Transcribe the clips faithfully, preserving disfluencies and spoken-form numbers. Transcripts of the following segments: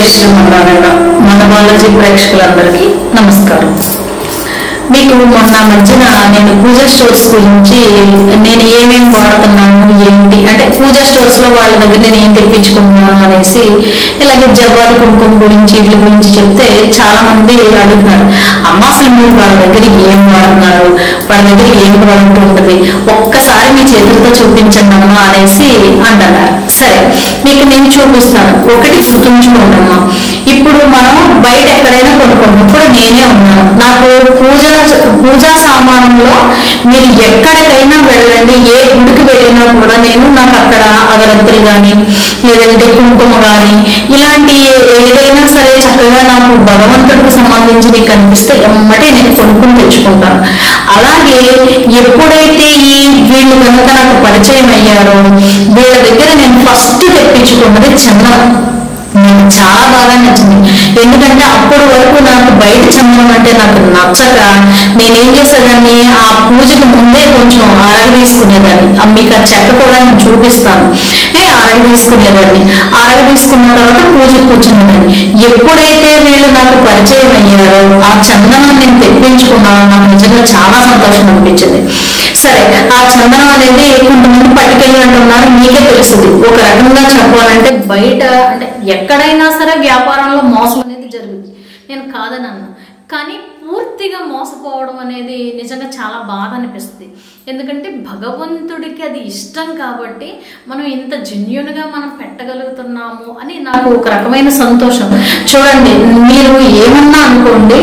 मनमालजी प्रेक्षकल नमस्कार। मीकु मोन्न मध्य नेनु पूजा स्टोर्स गुरिंचि नेनु एमेम वाडुतुन्नानु एंटि अंटे पूजा स्टोर्स लो वाळ्ळ दग्गर नेनु एं तेप्पिंचुकुन्नानु अनेसि इलागे जवाद कुंकुम गुरिंचि इल्ल गुरिंचि चेप्ते चाला मंदि अडुगुतारु अम्मा सिम्मु वाळ्ळ दग्गर एं वाडुतारु वाळ्ळ दग्गर एं प्रोडक्ट उंटदि ఒక్కసారి మీ చేతులతో చూపించండి అమ్మ అనేసి అన్నాడు। సరే మీకు నేను చూపిస్తాను, ఒకటి గుర్తుంచుకోండి అమ్మ। ఇప్పుడు మనం బయట ఎక్కడైనా కొనుక్కున్నప్పుడు నేనే ఉన్నాను, నాకు పూజ పూజా సామానంలో మీరు ఎక్కడికైనా వెళ్ళండి, ఏ గుడికి వెళ్ళినా కూడా నేను నాకు అక్కడ అగరత్తులు కానీ లేదంటే కుంకుమ కానీ ఇలాంటి ఏదైనా సరే చక్కగా నాకు భగవంతుడికి సంబంధించి కనిపిస్తే ఎమ్మటే నేను కొనుక్కుని తెచ్చుకుంటాను। అలాగే ఎప్పుడైతే ఈ వీళ్ళు కనుక నాకు పరిచయం అయ్యారో వీళ్ళ దగ్గర నేను ఫస్ట్ తెప్పించుకున్నది చందనం, నాకు చాలా బాగా నచ్చింది। ఎందుకంటే అప్పటి వరకు నాకు బయట చందనం అంటే నాకు నచ్చక నేనేం చేసేదాన్ని, ఆ పూజకు ముందే కొంచెం ఆరడి తీసుకునేదాన్ని, మీకు ఆ చెక్క కూడా నేను చూపిస్తాను, ఆరడి తీసుకునేదాన్ని। ఆరడి తీసుకున్న తర్వాత పూజకు కూర్చునేదాన్ని। ఎప్పుడైతే వీళ్ళు నాకు పరిచయం అయ్యారో ఆ చందనం నేను తెప్పించుకున్నాను, నాకు నిజంగా చాలా సంతోషం అనిపించింది। సరే ఆ చందనం అనేది కొంతమంది పట్టుకెళ్ళినట్టున్నారు, మీకే తెలుస్తుంది। ఒక రకంగా చెప్పాలంటే బయట అంటే ఎక్కడైనా సరే వ్యాపారంలో మోసం అనేది జరుగుతుంది, నేను కాదని అన్నా, కానీ పూర్తిగా మోసపోవడం అనేది నిజంగా చాలా బాధ అనిపిస్తుంది। ఎందుకంటే భగవంతుడికి అది ఇష్టం కాబట్టి మనం ఇంత జెన్యూన్గా మనం పెట్టగలుగుతున్నాము అని నాకు ఒక రకమైన సంతోషం। చూడండి, మీరు ఏమన్నా అనుకోండి,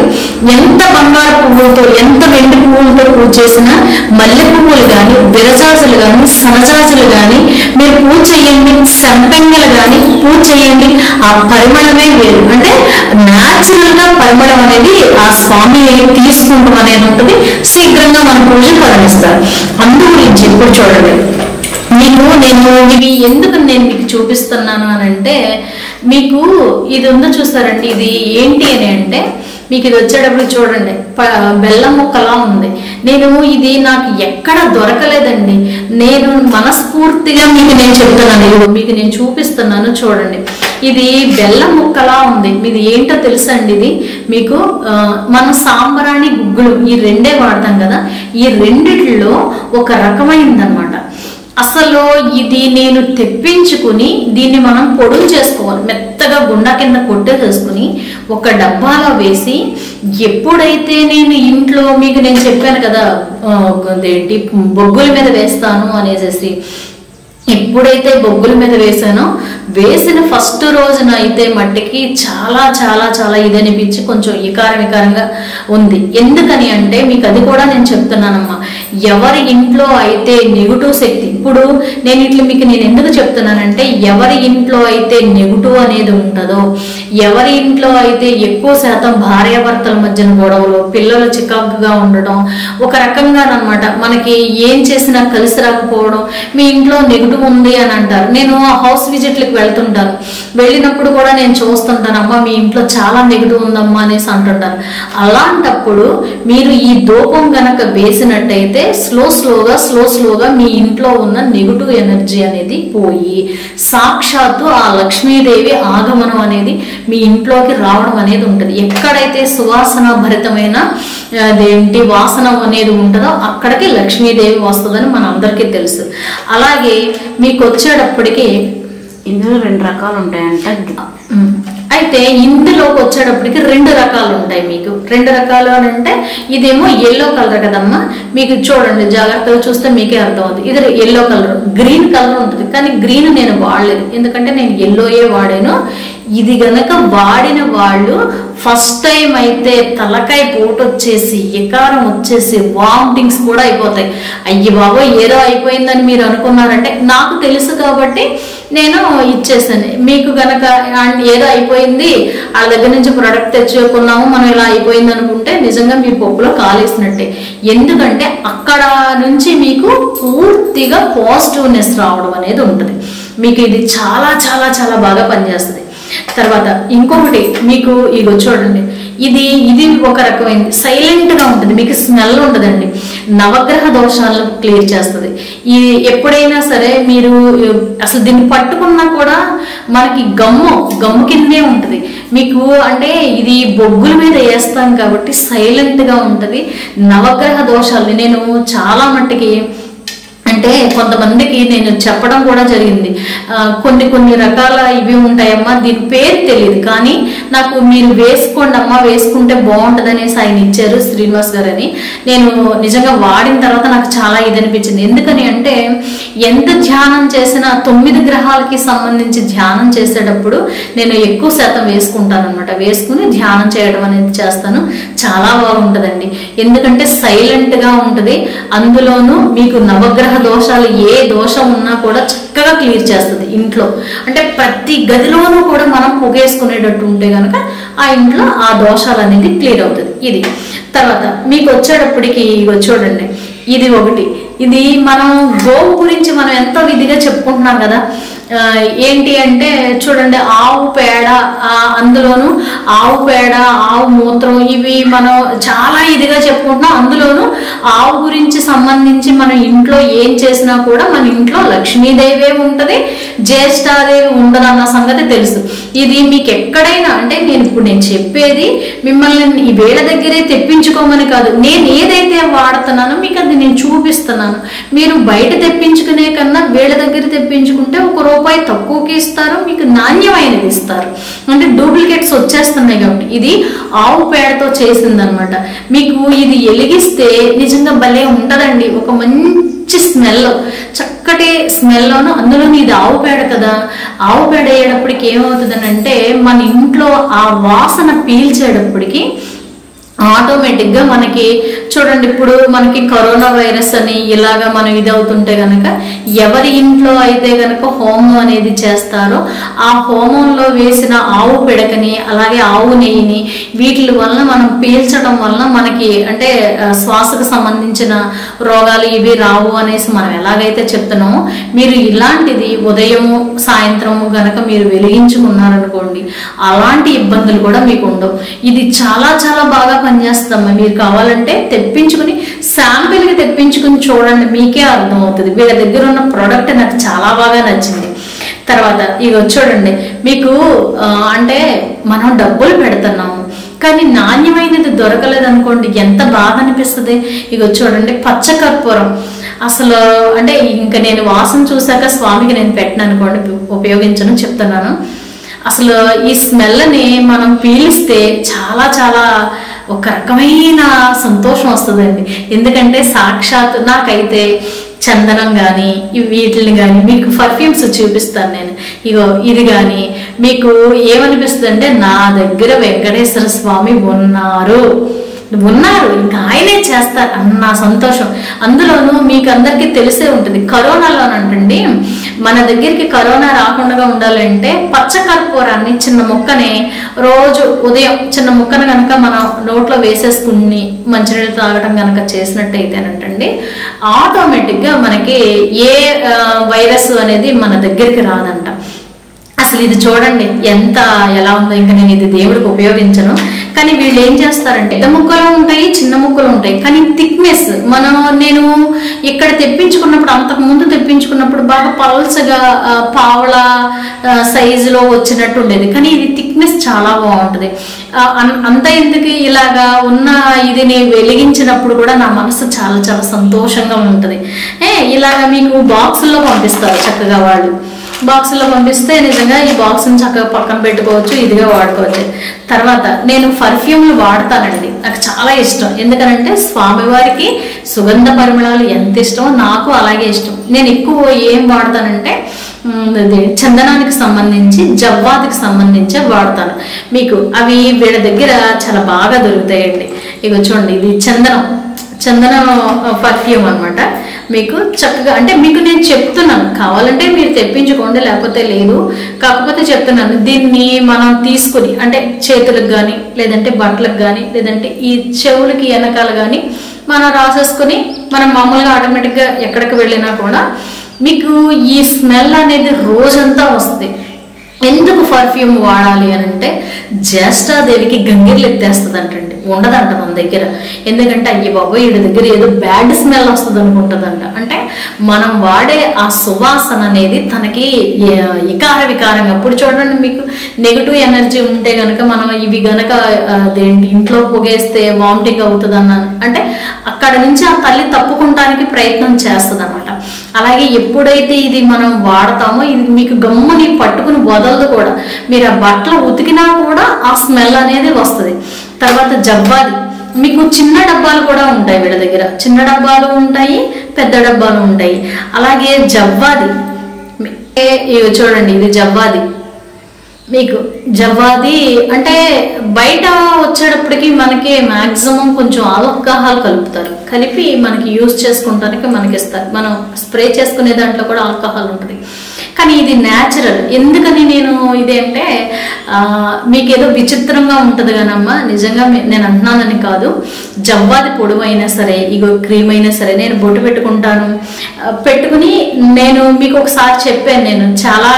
ఎంత బంగారు పువ్వులతో ఎంత వెండి పువ్వులతో పూజ చేసినా మల్లె పువ్వులు కానీ విరజాజులు కానీ సనజాజులు కానీ మీరు పూజ చేయండి, సంపెంగలు కానీ పూజ చేయండి, ఆ పరిమళమే వేరు। అంటే న్యాచురల్గా పరిమళం అనేది ఆ స్వామి తీసుకుంటాం అనేది ఉంటుంది, శీఘ్రంగా మన పూజ పరిణిస్తారు। అందు గురించి ఇప్పుడు చూడండి, మీకు నేను ఇవి ఎందుకు నేను మీకు చూపిస్తున్నాను అని అంటే, మీకు ఇది ఉందో చూస్తారండి, ఇది ఏంటి అని అంటే మీకు ఇది వచ్చేటప్పుడు చూడండి బెల్లం ముక్కలా ఉంది। నేను ఇది నాకు ఎక్కడ దొరకలేదండి, నేను మనస్ఫూర్తిగా మీకు నేను చెప్తున్నాను, ఇది మీకు నేను చూపిస్తున్నాను చూడండి, ఇది బెల్లం ముక్కలా ఉంది। ఇది ఏంటో తెలుసా అండి, ఇది మీకు మనం సాంబ్రాణి గుగ్గులు ఈ రెండే వాడతాం కదా, ఈ రెండిట్లో ఒక రకమైందనమాట। అసలు ఇది నేను తెప్పించుకుని దీన్ని మనం పొడులు చేసుకోవాలి, మెత్తగా గుండా కింద కొట్టేసేసుకుని ఒక డబ్బాలో వేసి ఎప్పుడైతే నేను ఇంట్లో మీకు నేను చెప్పాను కదా ఏంటి బొగ్గుల మీద వేస్తాను అనేసి, ఎప్పుడైతే బొగ్గుల మీద వేసానో వేసిన ఫస్ట్ రోజున అయితే మట్టికి చాలా చాలా చాలా ఇది అనిపించి కొంచెం వికారం వికారంగా ఉంది। ఎందుకని అంటే మీకు అది కూడా నేను చెప్తున్నానమ్మా, ఎవరి ఇంట్లో అయితే నెగిటివ్ శక్తి, ఇప్పుడు నేను ఇట్లా మీకు నేను ఎందుకు చెప్తున్నానంటే ఎవరి ఇంట్లో అయితే నెగిటివ్ అనేది ఉంటుందో, ఎవరి ఇంట్లో అయితే ఎక్కువ శాతం భార్యాభర్తల మధ్యన గొడవలు, పిల్లలు చికాకుగా ఉండటం, ఒక రకంగా అనమాట మనకి ఏం చేసినా కలిసి రాకపోవడం, మీ ఇంట్లో నెగిటివ్ ఉంది అని అంటారు। నేను హౌస్ విజిట్లకు వెళ్తుంటాను, వెళ్ళినప్పుడు కూడా నేను చూస్తుంటాను, అమ్మ మీ ఇంట్లో చాలా నెగిటివ్ ఉందమ్మా అనేసి అంటుంటాను। అలాంటప్పుడు మీరు ఈ దూపం కనుక వేసినట్టయితే స్లో స్లోగా స్లో స్లోగా మీ ఇంట్లో ఉన్న నెగిటివ్ ఎనర్జీ అనేది పోయి సాక్షాత్తు ఆ లక్ష్మీదేవి ఆగమనం అనేది మీ ఇంట్లోకి రావడం అనేది ఉంటుంది। ఎక్కడైతే సువాసన భరితమైన అదేంటి వాసన అనేది ఉంటుందో అక్కడికి లక్ష్మీదేవి వస్తుందని మన అందరికీ తెలుసు। అలాగే మీకు వచ్చేటప్పటికి ఇందులో రెండు రకాలు ఉంటాయంట, అయితే ఇందులోకి వచ్చేటప్పటికి రెండు రకాలు ఉంటాయి, మీకు రెండు రకాలు అని అంటే ఇదేమో ఎల్లో కలర్ కదమ్మా, మీకు చూడండి జాగ్రత్తగా చూస్తే మీకే అర్థమవుతుంది, ఇది ఎల్లో కలర్, గ్రీన్ కలర్ ఉంటుంది కానీ గ్రీన్ నేను వాడలేదు ఎందుకంటే నేను ఎల్లోయే వాడాను। ఇది గనక వాడిన వాళ్ళు ఫస్ట్ టైం అయితే తలకాయ పోటు వచ్చేసి ఎకారం వచ్చేసి వామిటింగ్స్ కూడా అయిపోతాయి, అయ్యి బాబో ఏదో అయిపోయిందని మీరు అనుకున్నారంటే నాకు తెలుసు కాబట్టి నేను ఇచ్చేసాను। మీకు గనక ఏదో అయిపోయింది వాళ్ళ దగ్గర నుంచి ప్రోడక్ట్ తెచ్చుకున్నాము మనం ఇలా అయిపోయింది అనుకుంటే నిజంగా మీ పప్పులో కాలేసినట్టే, ఎందుకంటే అక్కడ నుంచి మీకు పూర్తిగా పాజిటివ్నెస్ రావడం అనేది ఉంటుంది, మీకు ఇది చాలా చాలా చాలా బాగా పనిచేస్తుంది। తర్వాత ఇంకొకటి మీకు ఇగో చూడండి, ఇది ఇది ఒక రకమైనది సైలెంట్గా ఉంటుంది, మీకు స్మెల్ ఉండదండి, నవగ్రహ దోషాలను క్లియర్ చేస్తుంది। ఇది ఎప్పుడైనా సరే మీరు అసలు దీన్ని పట్టుకున్నా కూడా मन की गम्मु गम्मु किंदे उंटदी मीकु अंटे इदी बोग्गुल मीद वेस्तां काबट्टी सैलेंट गा उंटदी। नवग्रह दोषालु नेनु चाला मट्टिकी అంటే కొంతమందికి నేను చెప్పడం కూడా జరిగింది, కొన్ని కొన్ని రకాల ఇవి ఉంటాయమ్మ దీని పేరు తెలియదు కానీ నాకు మీరు వేసుకోండి అమ్మా వేసుకుంటే బాగుంటదనే సైన్ ఇచ్చారు శ్రీనివాస్ గారని। నేను నిజంగా వాడిన తర్వాత నాకు చాలా ఇది అనిపించింది, ఎందుకని అంటే ఎంత ధ్యానం చేసినా తొమ్మిది గ్రహాలకు సంబంధించి ధ్యానం చేసేటప్పుడు నేను ఎక్కువ శాతం వేసుకుంటాను అన్నమాట, వేసుకుని ధ్యానం చేయడం అనేది చేస్తాను చాలా బాగుంటదండి ఎందుకంటే సైలెంట్ గా ఉంటది। అందులోనూ మీకు నవగ్రహ దోషాలు ఏ దోషం ఉన్నా కూడా చక్కగా క్లియర్ చేస్తుంది ఇంట్లో, అంటే ప్రతి గదిలోనూ కూడా మనం పొగేసుకునేటట్టు ఉంటే గనక ఆ ఇంట్లో ఆ దోషాలు అనేది క్లియర్ అవుతుంది। ఇది తర్వాత మీకు వచ్చేటప్పటికి చూడండి ఇది ఒకటి, ఇది మనం గోవు గురించి మనం ఎంతో విధిగా చెప్పుకుంటున్నాం కదా, ఏంటి అంటే చూడండి ఆవు పేడ, అందులోను ఆవు పేడ ఆవు మూత్రం ఇవి మనం చాలా ఇదిగా చెప్పుకుంటున్నాం, అందులోను ఆవు గురించి సంబంధించి మనం ఇంట్లో ఏం చేసినా కూడా మన ఇంట్లో లక్ష్మీదేవే ఉంటుంది జ్యేష్ఠాదేవి ఉండదు అన్న సంగతి తెలుసు। ఇది మీకు ఎక్కడైనా అంటే నేను ఇప్పుడు నేను చెప్పేది మిమ్మల్ని ఈ వేళ దగ్గరే తెప్పించుకోమని కాదు, నేను ఏదైతే వాడుతున్నానో మీకు అది నేను చూపిస్తున్నాను, మీరు బయట తెప్పించుకునే కన్నా వేళ దగ్గర తెప్పించుకుంటే ఒక రూపాయి తక్కువకి ఇస్తారు మీకు నాణ్యమైనది ఇస్తారు, అంటే డూప్లికేట్స్ వచ్చేస్తున్నాయి కాబట్టి। ఇది ఆవు పేడతో చేసిందనమాట, మీకు ఇది ఎలిగిస్తే నిజంగా భలే ఉంటదండి ఒక మంచి స్మెల్ చక్కటి స్మెల్లోను, అందులోనూ ఇది ఆవు పేడ కదా ఆవు పేడ అయ్యేటప్పటికి ఏమవుతుందని అంటే మన ఇంట్లో ఆ వాసన పీల్చేటప్పటికి ఆటోమేటిక్ గా మనకి చూడండి ఇప్పుడు మనకి కరోనా వైరస్ అని ఇలాగా మనం ఇది అవుతుంటే గనక ఎవరి ఇంట్లో అయితే గనక హోమం అనేది చేస్తారో ఆ హోమంలో వేసిన ఆవు పిడకని అలాగే ఆవు నెయ్యిని వీటి వలన మనం పీల్చడం వలన మనకి అంటే శ్వాసకు సంబంధించిన రోగాలు ఇవి రావు అనేసి మనం ఎలాగైతే చెప్తున్నామో మీరు ఇలాంటిది ఉదయము సాయంత్రము గనక మీరు వెలిగించుకున్నారనుకోండి అలాంటి ఇబ్బందులు కూడా మీకు ఉండవు। ఇది చాలా చాలా బాగా పనిచేస్తామా, మీరు కావాలంటే తెప్పించుకుని శాంపిల్కి తెప్పించుకుని చూడండి మీకే అర్థం అవుతుంది, వీళ్ళ దగ్గర ఉన్న ప్రోడక్ట్ నాకు చాలా బాగా నచ్చింది। తర్వాత ఇగో చూడండి మీకు అంటే మనం డబ్బులు పెడుతున్నాము కానీ నాణ్యమైనది దొరకలేదు అనుకోండి ఎంత బాధ అనిపిస్తుంది। ఇగో చూడండి పచ్చకర్పూరం అసలు అంటే ఇంకా నేను వాసన చూసాక స్వామికి నేను పెట్టిన అనుకోండి ఉపయోగించను చెప్తున్నాను, అసలు ఈ స్మెల్ని మనం పీలిస్తే చాలా చాలా ఒక రకమైన సంతోషం వస్తుందండి, ఎందుకంటే సాక్షాత్ నాకైతే చందనం కానీ ఇవి వీటిని కానీ మీకు పర్ఫ్యూమ్స్ చూపిస్తాను నేను, ఇగో ఇది కానీ మీకు ఏమనిపిస్తుంది అంటే నా దగ్గర వెంకటేశ్వర స్వామి ఉన్నారు ఉన్నారు ఇంకా ఆయనే చేస్తారు అన్న సంతోషం। అందులోనూ మీకు అందరికీ తెలిసే ఉంటుంది కరోనాలోనంటండి మన దగ్గరికి కరోనా రాకుండా ఉండాలంటే పచ్చకర్పూరాన్ని చిన్న ముక్కనే రోజు ఉదయం చిన్న ముక్కను కనుక మనం నోట్లో వేసేసుకుని మంచినీళ్ళు తాగడం కనుక చేసినట్టయితేనంటండి ఆటోమేటిక్గా మనకి ఏ వైరస్ అనేది మన దగ్గరికి రాదంట। అసలు ఇది చూడండి ఎంత ఎలా ఉందో, ఇంకా నేను ఇది దేవుడికి ఉపయోగించను కానీ వీళ్ళు ఏం చేస్తారంటే పెద్ద ముక్కలు ఉంటాయి చిన్న ముక్కలు ఉంటాయి కానీ థిక్నెస్ మనం నేను ఇక్కడ తెప్పించుకున్నప్పుడు అంతకు ముందు తెప్పించుకున్నప్పుడు బాగా పల్సగా పావల సైజులో వచ్చినట్టు ఉండేది కానీ ఇది థిక్నెస్ చాలా బాగుంటుంది। అంత ఎందుకు ఇలాగా ఉన్న ఇది నేను వెలిగించినప్పుడు కూడా నా మనసు చాలా చాలా సంతోషంగా ఉంటుంది। ఏ ఇలాగ మీకు బాక్సుల్లో పంపిస్తారు చక్కగా వాళ్ళు బాక్సుల్లో పంపిస్తే నిజంగా ఈ బాక్స్ని చక్కగా పక్కన పెట్టుకోవచ్చు ఇదిగా వాడుకోవచ్చు। తర్వాత నేను పర్ఫ్యూమ్లు వాడతానండి నాకు చాలా ఇష్టం, ఎందుకనంటే స్వామివారికి సుగంధ పరిమళాలు ఎంత ఇష్టమో నాకు అలాగే ఇష్టం। నేను ఎక్కువ ఏం వాడతానంటే చందనానికి సంబంధించి జవ్వాదికి సంబంధించి వాడతాను, మీకు అవి వీళ్ళ దగ్గర చాలా బాగా దొరుకుతాయండి। ఇక చూడండి ఇది చందనం చందనం పర్ఫ్యూమ్ అనమాట, మీకు చక్కగా అంటే మీకు నేను చెప్తున్నాను కావాలంటే మీరు తెప్పించుకోండి లేకపోతే లేదు, కాకపోతే చెప్తున్నాను దీన్ని మనం తీసుకుని అంటే చేతులకు కానీ లేదంటే బట్టలకు కానీ లేదంటే ఈ చెవులకి వెనకాల కానీ మనం రాసేసుకుని మనం మామూలుగా ఆటోమేటిక్గా ఎక్కడికి వెళ్ళినా కూడా మీకు ఈ స్మెల్ అనేది రోజంతా వస్తుంది। ఎందుకు పర్ఫ్యూమ్ వాడాలి అంటే జ్యేష్ఠాదేవికి గంగిర్లు ఎత్తేస్తదంటండి. ఉండదంట మన దగ్గర, ఎందుకంటే అయ్యి బాబోయ్ వీడి దగ్గర ఏదో బ్యాడ్ స్మెల్ వస్తుంది అనుకుంటుందంట. అంటే మనం వాడే ఆ సువాసన అనేది తనకి వికార వికారంగా. ఇప్పుడు చూడండి మీకు నెగిటివ్ ఎనర్జీ ఉంటే కనుక మనం ఇవి గనక అదేంటి ఇంట్లో పొగేస్తే వామిటింగ్ అవుతుంది అన్నాను అంటే అక్కడ నుంచి ఆ తల్లి తప్పుకుంటానికి ప్రయత్నం చేస్తుంది అనమాట. అలాగే ఎప్పుడైతే ఇది మనం వాడతామో ఇది మీకు గమ్ముని పట్టుకుని వదలదు కూడా, మీరు ఆ బట్టలు ఉతికినా కూడా ఆ స్మెల్ అనేది వస్తుంది. తర్వాత జబ్బాది, మీకు చిన్న డబ్బాలు కూడా ఉంటాయి వీళ్ళ దగ్గర, చిన్న డబ్బాలు ఉంటాయి పెద్ద డబ్బాలు ఉంటాయి. అలాగే జవ్వాది చూడండి, ఇది జవ్వాది. మీకు జవ్వాది అంటే బయట వచ్చేటప్పటికి మనకి మ్యాక్సిమం కొంచెం ఆల్కహాల్ కలుపుతారు, కలిపి మనకి యూజ్ చేసుకుంటానికి మనకి ఇస్తారు. మనం స్ప్రే చేసుకునే దాంట్లో కూడా ఆల్కహాల్ ఉంటుంది, కానీ ఇది న్యాచురల్. ఎందుకని నేను ఇదేంటే మీకేదో విచిత్రంగా ఉంటుంది కానమ్మా, నిజంగా నేను అంటున్నానని కాదు. జవ్వాది పొడవు అయినా సరే, ఇగో క్రీమ్ అయినా సరే నేను బొట్టు పెట్టుకుంటాను, పెట్టుకుని నేను మీకు ఒకసారి చెప్పాను, నేను చాలా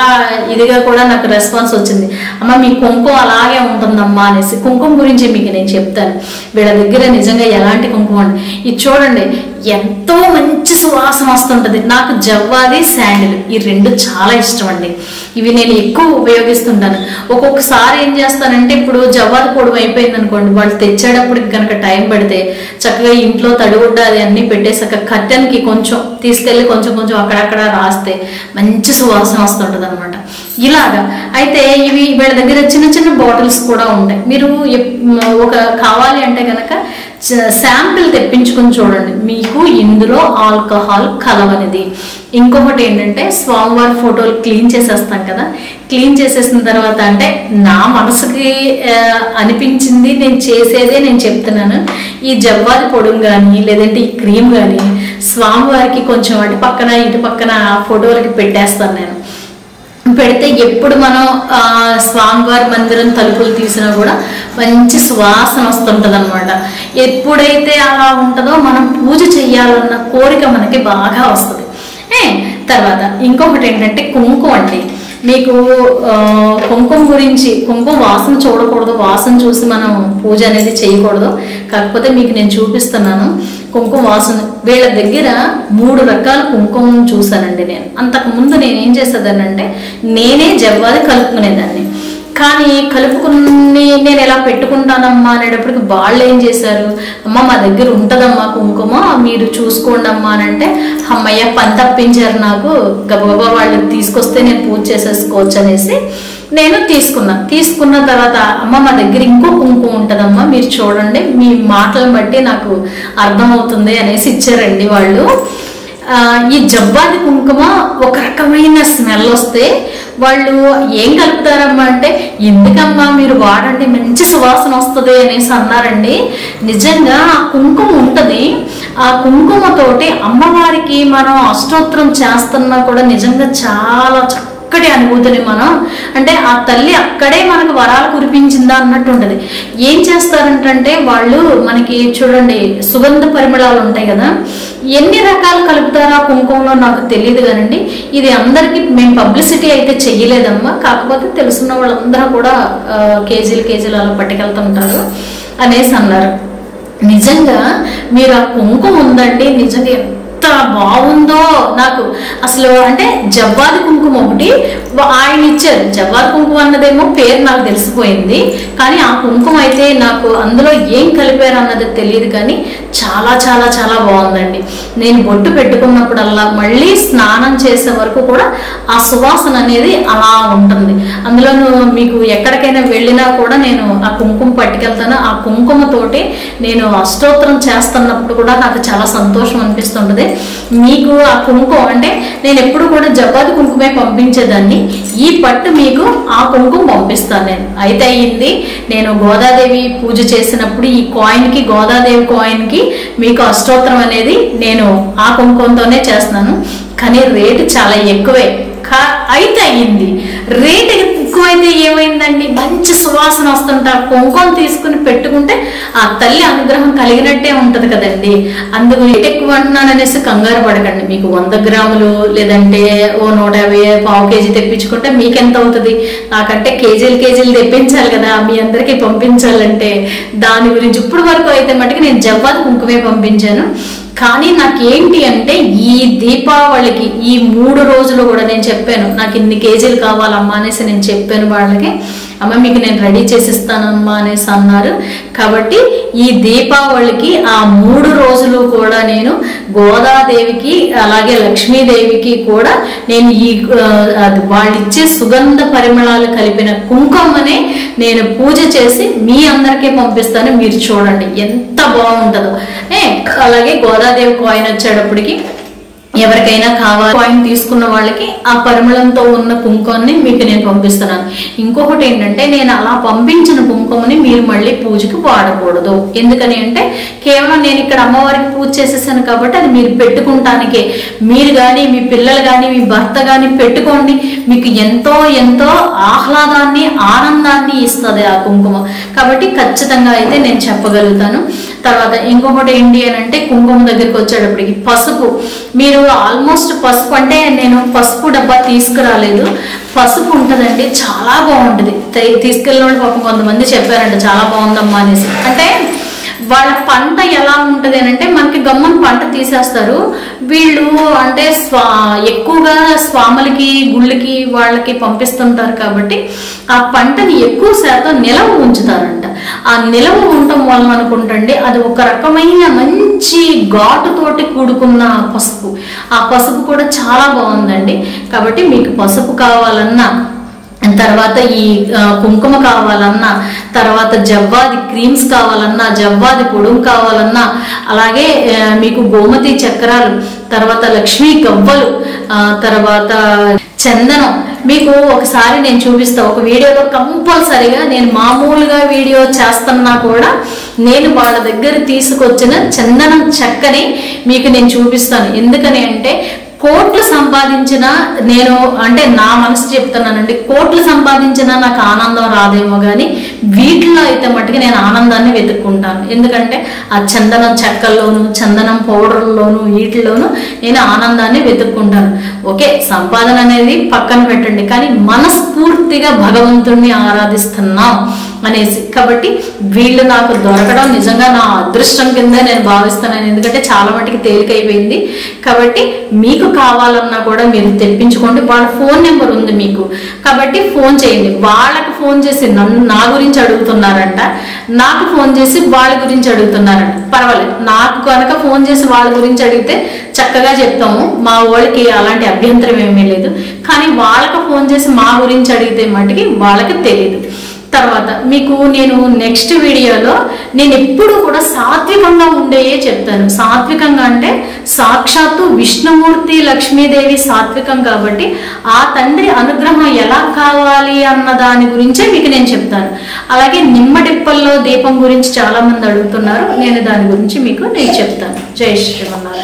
ఇదిగా కూడా నాకు రెస్పాన్స్ వచ్చింది, అమ్మ మీ కుంకుమ అలాగే ఉంటుందమ్మా అనేసి. కుంకుమ గురించి మీకు నేను చెప్తాను, వీళ్ళ దగ్గర నిజంగా ఎలాంటి కుంకుమ అండి. ఇది చూడండి ఎంతో మంచి సువాసన వస్తుంటుంది. నాకు జవ్వాది, శాండిల్ ఈ రెండు చాలా ఇష్టం అండి, ఇవి నేను ఎక్కువ ఉపయోగిస్తుంటాను. ఒక్కొక్కసారి ఏం చేస్తానంటే ఇప్పుడు జవ్వాది పొడవు అయిపోయింది అనుకోండి, వాళ్ళు తెచ్చేటప్పటికి కనుక టైం పడితే చక్కగా ఇంట్లో తడిగుడ్డ అది అన్ని పెట్టేసాక కట్టెన్కి కొంచెం తీసుకెళ్ళి కొంచెం కొంచెం అక్కడక్కడ రాస్తే మంచి సువాసన వస్తుంటుంది అనమాట. ఇలాగా అయితే ఇవి వీళ్ళ దగ్గర చిన్న చిన్న బాటిల్స్ కూడా ఉంటాయి. మీరు ఒక కావాలి అంటే కనుక శాంపిల్ తెప్పించుకుని చూడండి, మీకు ఇందులో ఆల్కహాల్ కలవనిది. ఇంకొకటి ఏంటంటే స్వామివారి ఫోటోలు క్లీన్ చేసేస్తాం కదా, క్లీన్ చేసేసిన తర్వాత అంటే నా మనసుకి అనిపించింది నేను చేసేదే నేను చెప్తున్నాను. ఈ జవ్వాది పొడుం కానీ లేదంటే ఈ క్రీమ్ కానీ స్వామివారికి కొంచెం అటు పక్కన ఇటు పక్కన ఫోటోలకి పెట్టేస్తాను నేను. పెడితే ఎప్పుడు మనం స్వామివారి మందిరం తలుపులు తీసినా కూడా మంచి సువాసన వస్తుంటుంది అనమాట. ఎప్పుడైతే అలా ఉంటుందో మనం పూజ చేయాలన్న కోరిక మనకి బాగా వస్తుంది. తర్వాత ఇంకొకటి ఏంటంటే కుంకుమ అండి. మీకు కుంకుమ గురించి, కుంకుమ వాసన చూడకూడదు, వాసన చూసి మనం పూజ అనేది చేయకూడదు. కాకపోతే మీకు నేను చూపిస్తున్నాను కుంకుమ వాసన. వీళ్ళ దగ్గర మూడు రకాల కుంకుమను చూశానండి నేను. అంతకుముందు నేనేం చేసేదానంటే నేనే జవ్వాది కలుపుకునేదాన్ని, కానీ కలుపుకుని నేను ఎలా పెట్టుకుంటానమ్మా అనేటప్పటికి వాళ్ళు ఏం చేశారు, అమ్మ మా దగ్గర ఉంటుందమ్మా కుంకుమ మీరు చూసుకోండి అమ్మా అని అంటే, అమ్మయ్య పని తప్పించారు నాకు, గబగబా వాళ్ళు తీసుకొస్తే నేను పూజ చేసేసుకోవచ్చు అనేసి నేను తీసుకున్నా. తీసుకున్న తర్వాత అమ్మ మా దగ్గర ఇంకో కుంకుమ ఉంటుందమ్మా మీరు చూడండి మీ మాటలను బట్టి నాకు అర్థమవుతుంది అనేసి ఇచ్చారండి వాళ్ళు. ఈ జవ్వాది కుంకుమ ఒక రకమైన స్మెల్ వస్తే వాళ్ళు ఏం కలుపుతారమ్మా అంటే, ఎందుకమ్మా మీరు వాడండి మంచి సువాసన వస్తుంది అనేసి అన్నారండి. నిజంగా ఆ కుంకుమ ఉంటుంది, ఆ కుంకుమతోటి అమ్మవారికి మనం అష్టోత్తరం చేస్తున్నా కూడా నిజంగా చాలా చక్కటి అనుభూతిని మనం, అంటే ఆ తల్లి అక్కడే మనకు వరాలు కురిపించిందా అన్నట్టు ఉంటుంది. ఏం చేస్తారంటే వాళ్ళు మనకి చూడండి సుగంధ పరిమళాలు ఉంటాయి కదా, ఎన్ని రకాలు కలుపుతారా కుంకుమలో నాకు తెలియదు కానండి. ఇది అందరికీ మేము పబ్లిసిటీ అయితే చెయ్యలేదమ్మా, కాకపోతే తెలుసున్న వాళ్ళందరూ కూడా కేజీలు కేజీలు అలా పట్టుకెళ్తుంటారు అనేసి అన్నారు. నిజంగా మీరు ఆ కుంకుమ ఉందండి, నిజంగా ఎంత బాగుందో నాకు అసలు. అంటే జవ్వాది కుంకుమ ఒకటి ఆయన ఇచ్చారు, జవ్వాది కుంకుమ అన్నదేమో పేరు నాకు తెలిసిపోయింది, కానీ ఆ కుంకుమ అయితే నాకు అందులో ఏం కలిపారు అన్నది తెలియదు, కానీ చాలా చాలా చాలా బాగుందండి. నేను బొట్టు పెట్టుకున్నప్పుడల్లా మళ్ళీ స్నానం చేసే వరకు కూడా ఆ సువాసన అనేది అలా ఉంటుంది. అందులో మీకు ఎక్కడికైనా వెళ్ళినా కూడా నేను ఆ కుంకుమ పట్టుకెళ్తాను, ఆ కుంకుమతోటి నేను అష్టోత్తరం చేస్తున్నప్పుడు కూడా నాకు చాలా సంతోషం అనిపిస్తుంటుంది. మీకు ఆ కుంకుమ అంటే నేను ఎప్పుడు కూడా జవ్వాది కుంకుమే పంపించేదాన్ని, ఈ పట్టు మీకు ఆ కుంకుమ పంపిస్తాను నేను. అయితే అయింది నేను గోదాదేవి పూజ చేసినప్పుడు ఈ కాయిన్కి, గోదాదేవి కాయిన్కి మీకు అష్టోత్తరం అనేది నేను ఆ కుంకుమతోనే చేస్తున్నాను, కానీ రేటు చాలా ఎక్కువే. అయితే అయింది రేట్ ఎక్కువ ఎప్పుడైతే ఏమైందండి మంచి సువాసన వస్తుంట కొంకొం తీసుకొని పెట్టుకుంటే ఆ తల్లి అనుగ్రహం కలిగినట్టే ఉంటది కదండి. అందుకు ఎక్కువ అన్నాననేసి కంగారు పడకండి. మీకు వంద గ్రాములు లేదంటే ఓ నూట యాభై పావు కేజీ తెప్పించుకుంటే మీకు ఎంత అవుతది? నాకంటే కేజీలు కేజీలు తెప్పించాలి కదా మీ అందరికీ పంపించాలంటే దాని గురించి ఇప్పుడు వరకు అయితే మట్టుకి నేను జవ్వాది కుంకుమే పంపించాను. కానీ నాకేంటి అంటే ఈ దీపావళికి ఈ మూడు రోజులు కూడా నేను చెప్పాను నాకు ఇన్ని కేజీలు కావాలమ్మా అనేసి నేను చెప్పాను వాళ్ళకి. అమ్మ మీకు నేను రెడీ చేసిస్తానమ్మా అనేసి అన్నారు. కాబట్టి ఈ దీపావళికి ఆ మూడు రోజులు కూడా నేను గోదాదేవికి అలాగే లక్ష్మీదేవికి కూడా నేను ఈ వాళ్ళు ఇచ్చే సుగంధ పరిమళాలు కలిపిన కుంకుమనే నేను పూజ చేసి మీ అందరికీ పంపిస్తాను. మీరు చూడండి ఎంత బాగుంటుందో. అలాగే గోదాదేవి కాయిన్ వచ్చేటప్పటికి ఎవరికైనా కావాలి కాయిన్ తీసుకున్న వాళ్ళకి ఆ పరిమళంతో ఉన్న కుంకుమని మీకు నేను పంపిస్తున్నాను. ఇంకొకటి ఏంటంటే నేను అలా పంపించిన కుంకుమని మీరు మళ్ళీ పూజకి వాడకూడదు. ఎందుకని అంటే కేవలం నేను ఇక్కడ అమ్మవారికి పూజ చేసేసాను కాబట్టి అది మీరు పెట్టుకుంటానికే. మీరు కానీ మీ పిల్లలు కానీ మీ భర్త కానీ పెట్టుకోండి. మీకు ఎంతో ఎంతో ఆహ్లాదాన్ని ఆనందాన్ని ఇస్తుంది ఆ కుంకుమ. కాబట్టి ఖచ్చితంగా అయితే నేను చెప్పగలుగుతాను. తర్వాత ఇంకొకటి ఏంటి అని అంటే కుంకుమ దగ్గరికి వచ్చేటప్పటికి పసుపు మీరు ఆల్మోస్ట్ పసుపు అంటే నేను పసుపు డబ్బా తీసుకురాలేదు. పసుపు ఉంటుందండి చాలా బాగుంటుంది. తీసుకెళ్ళిన వాళ్ళు పాపం కొంతమంది చెప్పారంట చాలా బాగుందమ్మా అనేసి. అంటే వాళ్ళ పంట ఎలా ఉంటుంది అని అంటే మనకి గమ్మం పంట తీసేస్తారు వీళ్ళు. అంటే స్వా ఎక్కువగా స్వాములకి గుళ్ళకి వాళ్ళకి పంపిస్తుంటారు కాబట్టి ఆ పంటని ఎక్కువ శాతం నిలవ ఉంచుతారంట. ఆ నిలవ ఉండటం వలన అనుకుంటండి అది ఒక రకమైన మంచి ఘాటుతోటి కూడుకున్న పసుపు. ఆ పసుపు కూడా చాలా బాగుందండి. కాబట్టి మీకు పసుపు కావాలన్నా తర్వాత ఈ కుంకుమ కావాలన్నా తర్వాత జవ్వాది క్రీమ్స్ కావాలన్నా జవ్వాది పొడుము కావాలన్నా అలాగే మీకు గోమతి చక్రాలు తర్వాత లక్ష్మీ కవ్వలు తర్వాత చందనం. మీకు ఒకసారి నేను చూపిస్తా ఒక వీడియోలో కంపల్సరీగా. నేను మామూలుగా వీడియో చేస్తున్నా కూడా నేను వాళ్ళ దగ్గర తీసుకొచ్చిన చందనం చెక్కని మీకు నేను చూపిస్తాను. ఎందుకని అంటే కోట్లు సంపాదించిన నేను అంటే నా మనసు చెప్తున్నానండి కోట్లు సంపాదించినా నాకు ఆనందం రాదేమో కానీ వీటిలో అయితే మట్టుకు నేను ఆనందాన్ని వెతుక్కుంటాను. ఎందుకంటే ఆ చందనం చెక్కల్లోను చందనం పౌడర్లోను వీటిలోను నేను ఆనందాన్ని వెతుక్కుంటాను. ఓకే సంపాదన అనేది పక్కన పెట్టండి కానీ మనస్ఫూర్తిగా భగవంతుడిని ఆరాధిస్తున్నాం అనేసి. కాబట్టి వీళ్ళు నాకు దొరకడం నిజంగా నా అదృష్టం కింద నేను భావిస్తున్నాను. ఎందుకంటే చాలా మటుకి తేలికైపోయింది. కాబట్టి మీకు కావాలన్నా కూడా మీరు తెప్పించుకోండి. వాళ్ళ ఫోన్ నెంబర్ ఉంది మీకు కాబట్టి ఫోన్ చేయండి. వాళ్ళకి ఫోన్ చేసి నన్ను నా గురించి అడుగుతున్నారంట నాకు ఫోన్ చేసి వాళ్ళ గురించి అడుగుతున్నారంట. పర్వాలేదు నాకు కనుక ఫోన్ చేసి వాళ్ళ గురించి అడిగితే చక్కగా చెప్తాము. మా వాళ్ళకి అలాంటి అభ్యంతరం ఏమీ లేదు. కానీ వాళ్ళకి ఫోన్ చేసి మా గురించి అడిగితే మటుకి వాళ్ళకి తెలియదు. తర్వాత మీకు నేను నెక్స్ట్ వీడియోలో నేను ఎప్పుడు కూడా సాత్వికంగా ఉండేయే చెప్తాను. సాత్వికంగా అంటే సాక్షాత్తు విష్ణుమూర్తి లక్ష్మీదేవి సాత్వికం కాబట్టి ఆ తండ్రి అనుగ్రహం ఎలా కావాలి అన్న దాని గురించే మీకు నేను చెప్తాను. అలాగే నిమ్మడిప్పల్లో దీపం గురించి చాలామంది అడుగుతున్నారు. నేను దాని గురించి మీకు నేను చెప్తాను. జై శ్రీమన్నారాయణ.